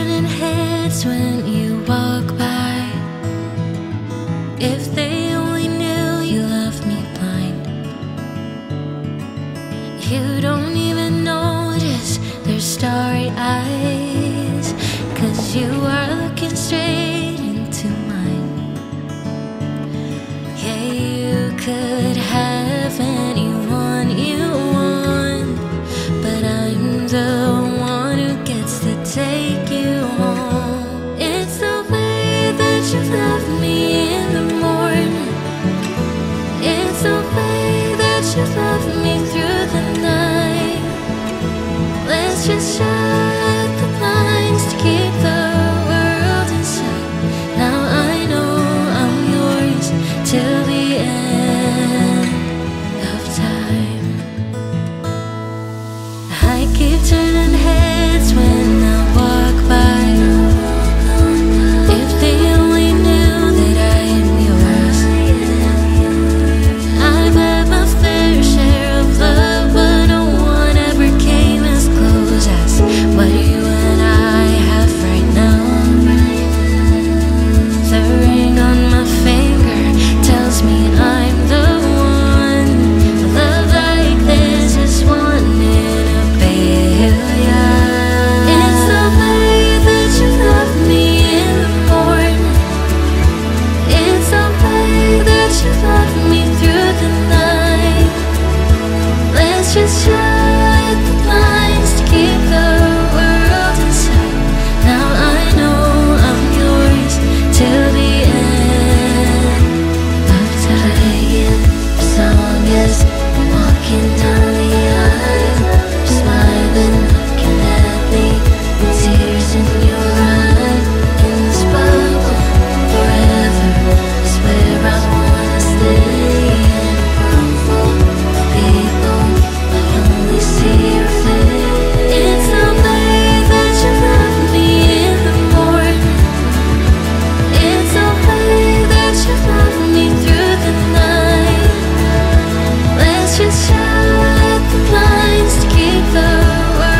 turning heads when you walk by. If they only knew you left me blind. You don't even notice their starry eyes, 'cause you are looking straight into mine. Yeah, you could have anyone you want, but I'm the take you home. It's the way that you love me in the morning. It's the way that you love me through the night. Let's just shut the blinds to keep the world inside. Now I know I'm yours till the end of time. I keep turning heads when I walk by. If they only knew that I'm yours. I've had my fair share of love, but no one ever came as close as what you and I have right now. The ring on my finger tells me I'm the one. A love like this is one in a billion. Just shut the blinds to keep the world inside. Now I know I'm yours till the end of time. As long as I'm walking down the aisle, you're smiling, looking at me, with tears in your eyes. In this bubble forever, I swear I wanna stay.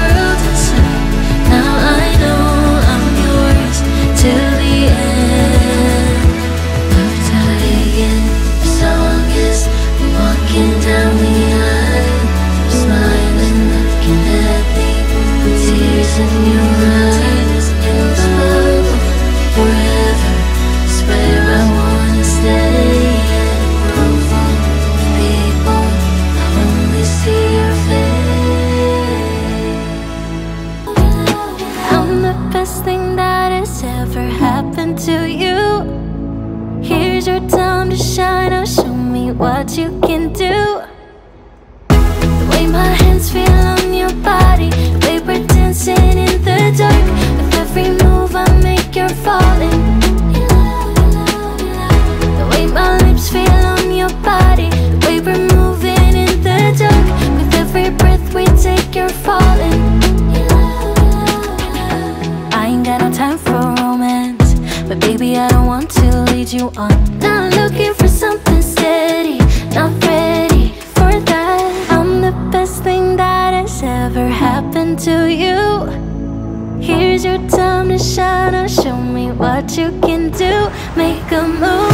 Show me what you can do, make a move.